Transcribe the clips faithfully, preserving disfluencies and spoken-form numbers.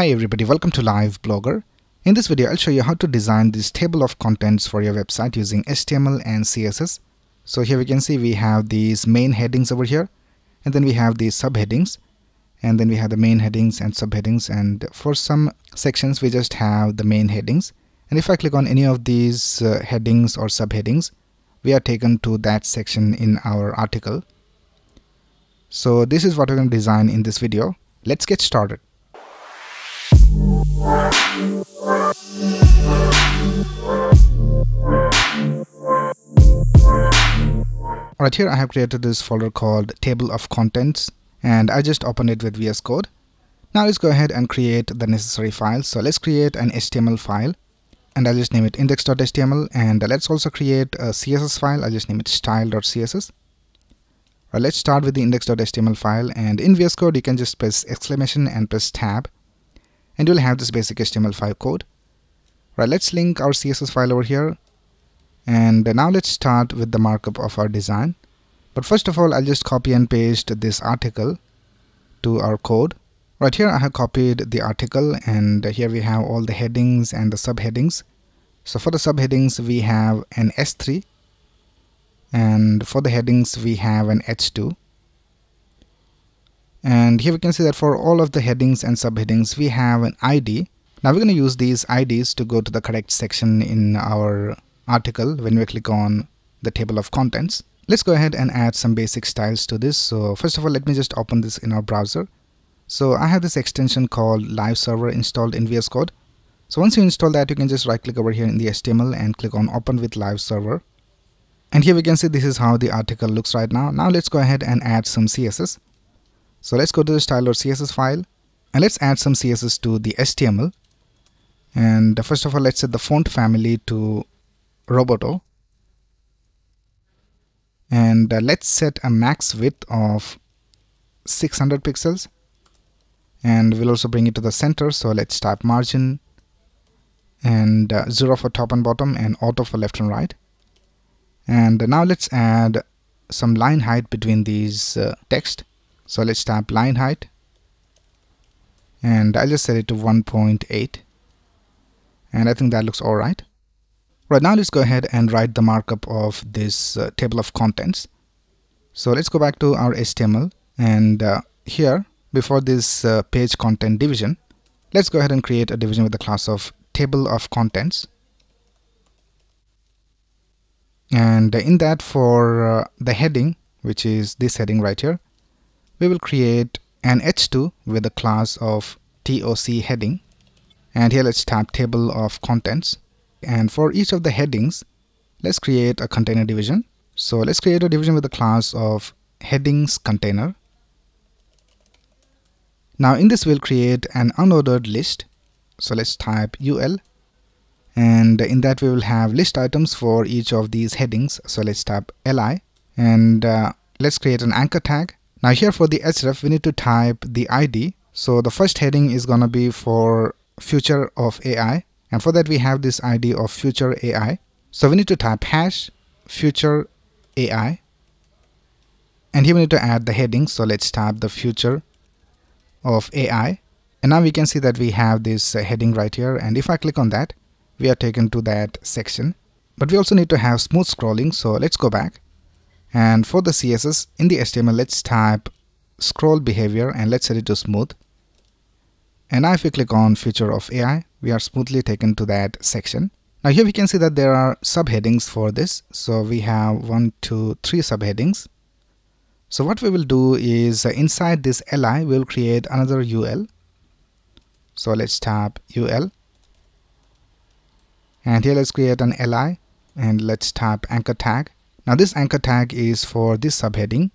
Hi everybody, welcome to Live Blogger. In this video I'll show you how to design this table of contents for your website using H T M L and C S S. So here we can see we have these main headings over here, and then we have these subheadings, and then we have the main headings and subheadings, and for some sections we just have the main headings. And if I click on any of these uh, headings or subheadings, we are taken to that section in our article. So this is what we're going to design in this video. Let's get started. Alright, here I have created this folder called Table of Contents, and I just opened it with V S Code. Now let's go ahead and create the necessary files. So let's create an H T M L file, and I'll just name it index dot H T M L, and let's also create a C S S file. I'll just name it style dot C S S. Alright, let's start with the index dot H T M L file, and in V S Code you can just press exclamation and press tab. And you'll have this basic H T M L five code. Right, let's link our C S S file over here. And now let's start with the markup of our design. But first of all, I'll just copy and paste this article to our code. Right here I have copied the article, and here we have all the headings and the subheadings. So for the subheadings we have an S three, and for the headings we have an H two. And here we can see that for all of the headings and subheadings we have an I D. Now we're going to use these I Ds to go to the correct section in our article when we click on the table of contents. Let's go ahead and add some basic styles to this. So first of all, let me just open this in our browser. So I have this extension called Live Server installed in V S Code. So once you install that, you can just right click over here in the H T M L and click on Open with Live Server. And here we can see this is how the article looks right now. Now let's go ahead and add some C S S. So let's go to the style dot C S S file, and let's add some C S S to the H T M L. And first of all, let's set the font family to Roboto. And let's set a max width of six hundred pixels. And we'll also bring it to the center. So let's type margin, and uh, zero for top and bottom, and auto for left and right. And now let's add some line height between these uh, text. So let's type line height, and I'll just set it to one point eight, and I think that looks alright. Right now let's go ahead and write the markup of this uh, table of contents. So let's go back to our H T M L, and uh, here before this uh, page content division, let's go ahead and create a division with the class of table of contents. And in that, for uh, the heading, which is this heading right here, we will create an H two with the class of T O C heading, and here let's type table of contents. And for each of the headings, let's create a container division. So let's create a division with the class of headings container. Now in this we'll create an unordered list. So let's type U L, and in that we will have list items for each of these headings. So let's type L I, and uh, let's create an anchor tag. Now here for the href we need to type the I D. So the first heading is gonna be for future of A I, and for that we have this I D of future A I. So we need to type hash future A I, and here we need to add the heading. So let's type the future of A I, and now we can see that we have this uh, heading right here, and if I click on that we are taken to that section. But we also need to have smooth scrolling, so let's go back. And for the C S S in the H T M L, let's type scroll behavior, and let's set it to smooth. And now if we click on future of A I, we are smoothly taken to that section. Now here we can see that there are subheadings for this. So we have one, two, three subheadings. So what we will do is uh, inside this L I, we'll create another U L. So let's type U L. And here let's create an L I, and let's type anchor tag. Now this anchor tag is for this subheading,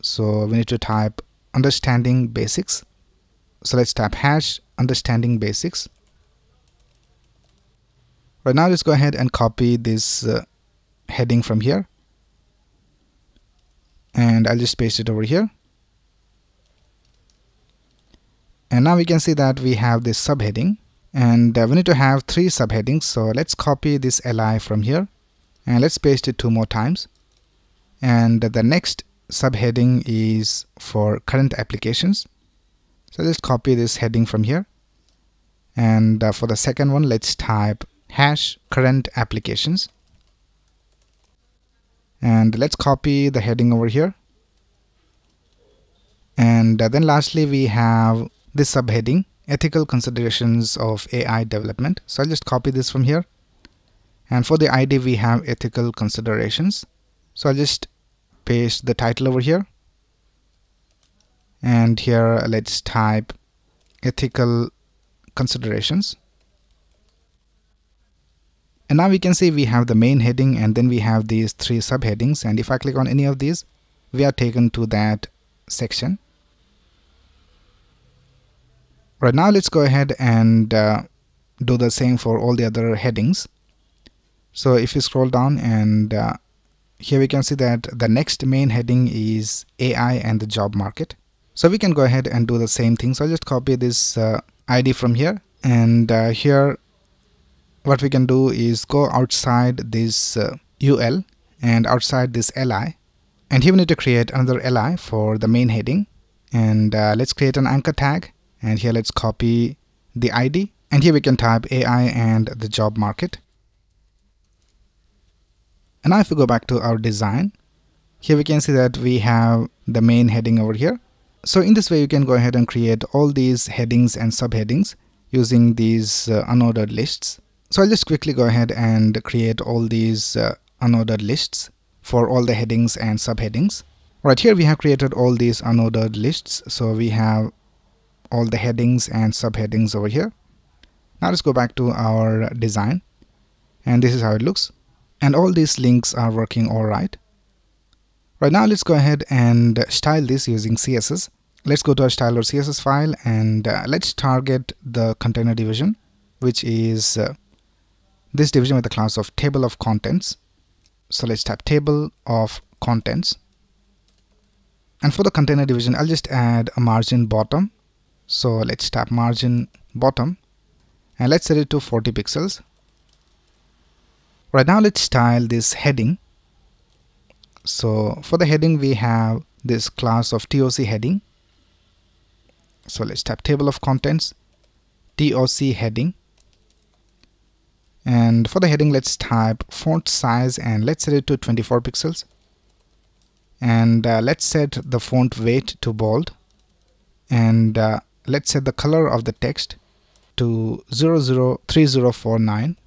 so we need to type understanding basics. So let's type hash understanding basics. Right now let's go ahead and copy this uh, heading from here, and I'll just paste it over here. And now we can see that we have this subheading, and uh, we need to have three subheadings. So let's copy this L I from here, and let's paste it two more times. And the next subheading is for current applications. So let's copy this heading from here, And uh, for the second one, let's type hash current applications. And let's copy the heading over here. And uh, then lastly, we have this subheading, ethical considerations of A I development. So I'll just copy this from here. And for the I D, we have ethical considerations. So I'll just paste the title over here. And here, let's type ethical considerations. And now we can see we have the main heading, and then we have these three subheadings. And if I click on any of these, we are taken to that section. Right now, let's go ahead and uh, do the same for all the other headings. So if you scroll down, and uh, here we can see that the next main heading is A I and the job market. So we can go ahead and do the same thing. So I'll just copy this uh, I D from here, and uh, here what we can do is go outside this uh, U L and outside this L I, and here we need to create another L I for the main heading. And uh, let's create an anchor tag, and here let's copy the I D, and here we can type A I and the job market. And now if we go back to our design, here we can see that we have the main heading over here. So in this way you can go ahead and create all these headings and subheadings using these uh, unordered lists. So I'll just quickly go ahead and create all these uh, unordered lists for all the headings and subheadings. Right here we have created all these unordered lists. So we have all the headings and subheadings over here. Now let's go back to our design, and this is how it looks. And all these links are working all right. Right now let's go ahead and style this using C S S. Let's go to our styler C S S file, and uh, let's target the container division, which is uh, this division with the class of table of contents. So let's type table of contents. And for the container division, I'll just add a margin bottom. So let's type margin bottom, and let's set it to forty pixels. Right now let's style this heading. So for the heading we have this class of T O C heading. So let's type table of contents T O C heading. And for the heading let's type font size, and let's set it to twenty-four pixels. And uh, let's set the font weight to bold. And uh, let's set the color of the text to zero zero three zero four nine.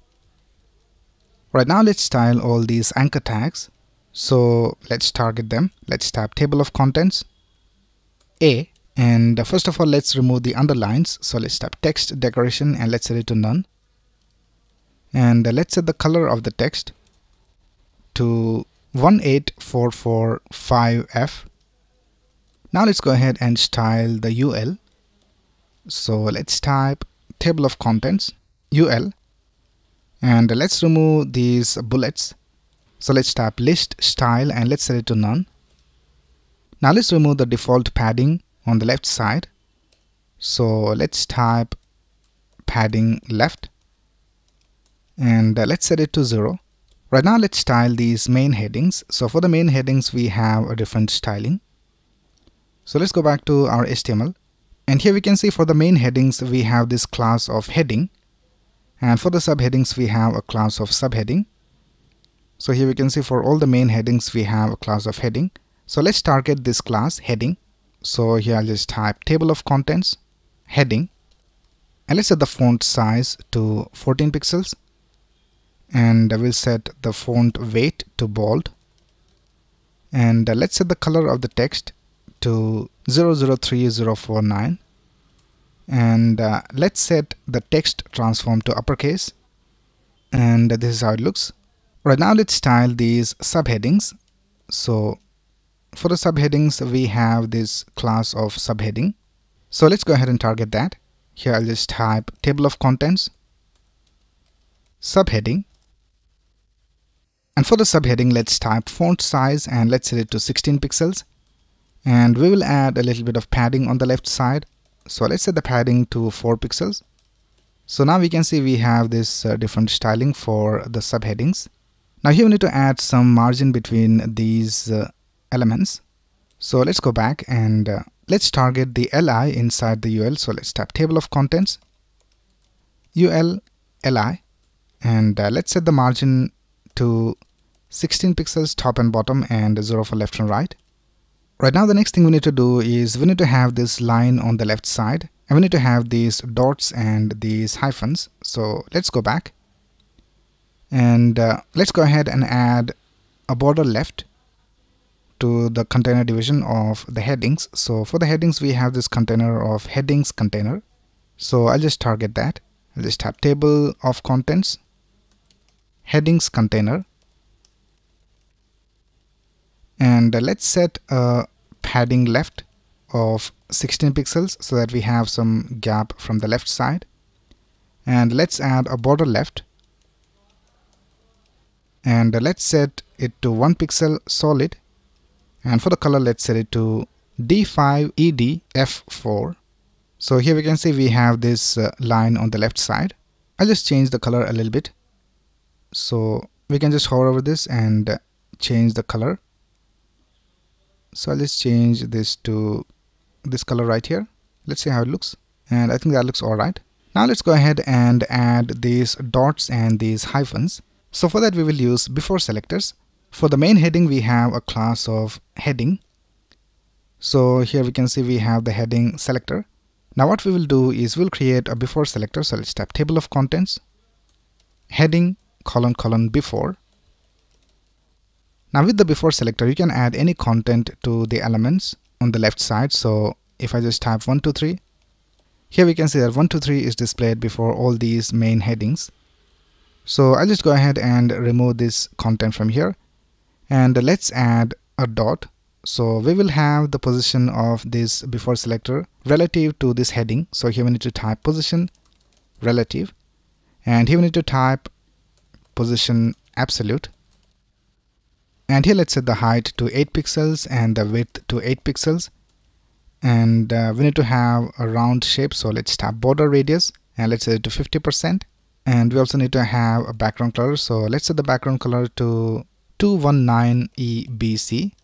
Right now let's style all these anchor tags. So let's target them. Let's type table of contents A, and first of all let's remove the underlines. So let's type text decoration, and let's set it to none. And let's set the color of the text to one eight four four five F. Now let's go ahead and style the U L. So let's type table of contents U L. And let's remove these bullets. So let's type list style, and let's set it to none. Now let's remove the default padding on the left side. So let's type padding left, and let's set it to zero. Right now let's style these main headings. So for the main headings we have a different styling. So let's go back to our H T M L, and here we can see for the main headings we have this class of heading. And for the subheadings, we have a class of subheading. So here we can see for all the main headings, we have a class of heading. So let's target this class heading. So here I'll just type table of contents heading. And let's set the font size to fourteen pixels. And I will set the font weight to bold. And let's set the color of the text to zero zero three zero four nine. And uh, let's set the text transform to uppercase, and this is how it looks. Right now let's style these subheadings. So for the subheadings we have this class of subheading. So let's go ahead and target that. Here I'll just type table of contents subheading, and for the subheading let's type font size, and let's set it to sixteen pixels. And we will add a little bit of padding on the left side. So let's set the padding to four pixels. So now we can see we have this uh, different styling for the subheadings. Now here we need to add some margin between these uh, elements. So let's go back, and uh, let's target the L I inside the U L. So let's type table of contents ul li, and uh, let's set the margin to sixteen pixels top and bottom and zero for left and right. Right now the next thing we need to do is we need to have this line on the left side, and we need to have these dots and these hyphens. So let's go back and uh, let's go ahead and add a border left to the container division of the headings. So for the headings we have this container of headings container. So I'll just target that. I'll just type table of contents headings container. And let's set a padding left of sixteen pixels so that we have some gap from the left side. And let's add a border left. And let's set it to one pixel solid. And for the color, let's set it to D five E D F four. So here we can see we have this uh, line on the left side. I'll just change the color a little bit. So we can just hover over this and uh, change the color. So I'll just change this to this color right here. Let's see how it looks. And I think that looks alright. Now let's go ahead and add these dots and these hyphens. So for that we will use before selectors. For the main heading we have a class of heading. So here we can see we have the heading selector. Now what we will do is we'll create a before selector. So let's type table of contents heading colon colon before. Now with the before selector you can add any content to the elements on the left side. So if I just type one two three, here we can see that one two three is displayed before all these main headings. So I'll just go ahead and remove this content from here, and let's add a dot. So we will have the position of this before selector relative to this heading. So here we need to type position relative, and here we need to type position absolute. And here let's set the height to eight pixels and the width to eight pixels. And uh, we need to have a round shape. So let's tap border radius and let's set it to fifty percent. And we also need to have a background color. So let's set the background color to two one nine E B C.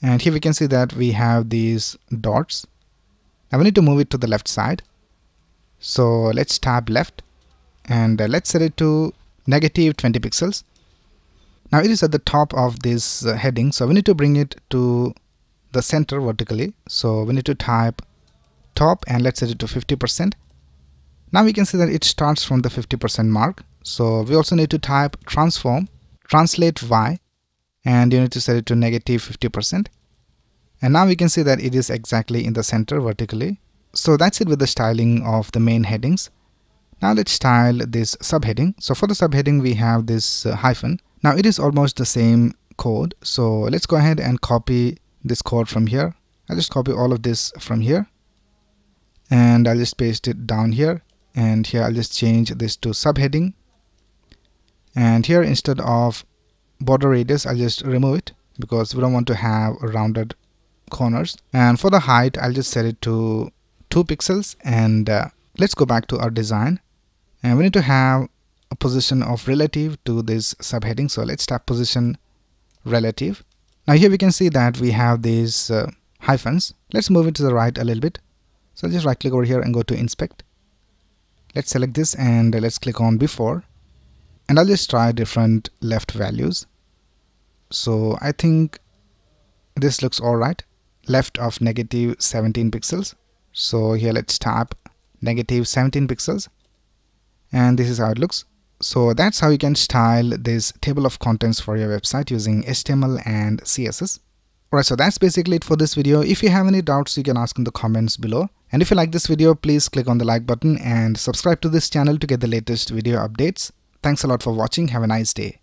And here we can see that we have these dots. Now we need to move it to the left side. So let's tap left and uh, let's set it to negative twenty pixels. Now it is at the top of this uh, heading, so we need to bring it to the center vertically. So we need to type top and let's set it to fifty percent. Now we can see that it starts from the fifty percent mark. So we also need to type transform, translate Y, and you need to set it to negative fifty percent. And now we can see that it is exactly in the center vertically. So that's it with the styling of the main headings. Now let's style this subheading. So for the subheading we have this uh, hyphen. Now it is almost the same code, so let's go ahead and copy this code from here. I'll just copy all of this from here and I'll just paste it down here, and here I'll just change this to subheading, and here instead of border radius I'll just remove it because we don't want to have rounded corners. And for the height I'll just set it to two pixels, and uh, let's go back to our design, and we need to have a position of relative to this subheading. So let's tap position relative. Now here we can see that we have these uh, hyphens. Let's move it to the right a little bit. So I'll just right click over here and go to inspect. Let's select this and let's click on before, and I'll just try different left values. So I think this looks alright, left of negative seventeen pixels. So here let's tap negative seventeen pixels, and this is how it looks. So that's how you can style this table of contents for your website using H T M L and C S S. Alright, so that's basically it for this video. If you have any doubts, you can ask in the comments below. And if you like this video, please click on the like button and subscribe to this channel to get the latest video updates. Thanks a lot for watching. Have a nice day.